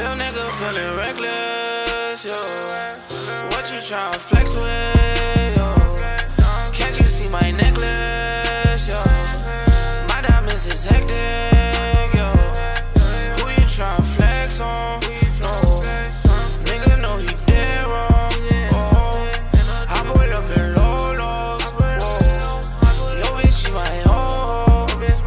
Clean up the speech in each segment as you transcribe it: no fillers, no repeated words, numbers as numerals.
Little nigga feeling reckless, yo. What you tryna flex with, yo? Can't you see my necklace, yo? My diamonds is hectic, yo. Who you tryna flex on? No, nigga know he did wrong. Oh, I pull up in low lows. Whoa, yo bitch she my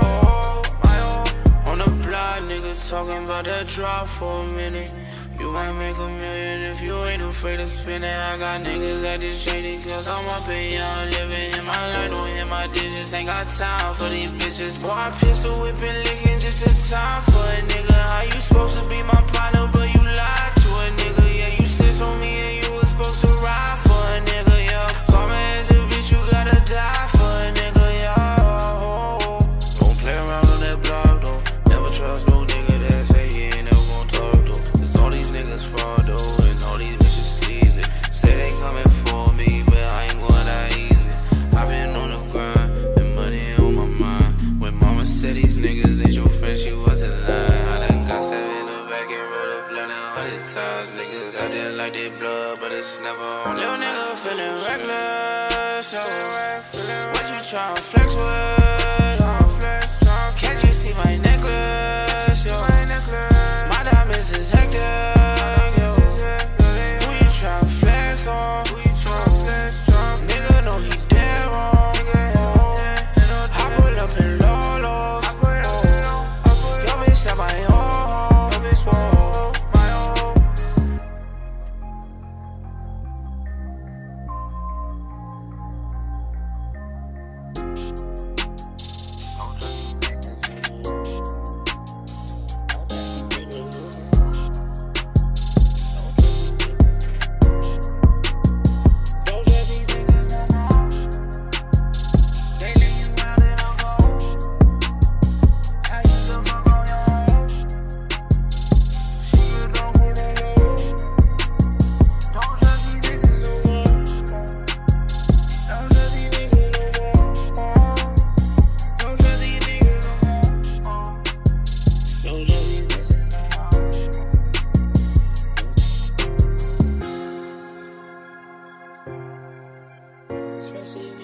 hoe. On the block, niggas talking about that drop for a minute. You might make $1 million if you ain't afraid to spend it. I got niggas at this shady cause I'm up and young, living in my life, don't hit my digits. Ain't got time for these bitches. Boy, I pistol whipping, licking just in time for a nigga. How you supposed to be my partner, but you lied to a nigga? Yeah, you snitched on me and you was supposed to ride for a nigga, yeah. Call me as a bitch, you gotta die for a nigga, yeah. Oh, don't play around on that block, though. Never trust no nigga that say he ain't never gon' talk, though. It's all these niggas fraud, though, and all these bitches sleazy. Say they coming for me, but I ain't going that easy. I've been on the grind, and money on my mind. When mama said these niggas ain't your friend, she wasn't lying. I done got seven in the back and rolled a blunt 100 times. Niggas out there like they blood, but it's never on. Little nigga feeling reckless, yo. What you tryna flex with? Can't you see my necklace, yo? My diamonds is hectic, yo. Who you tryna flex on? Nigga know he dead wrong. Oh, I pull up in low lows. Oh, yo bitch at my home. Whoa. See you.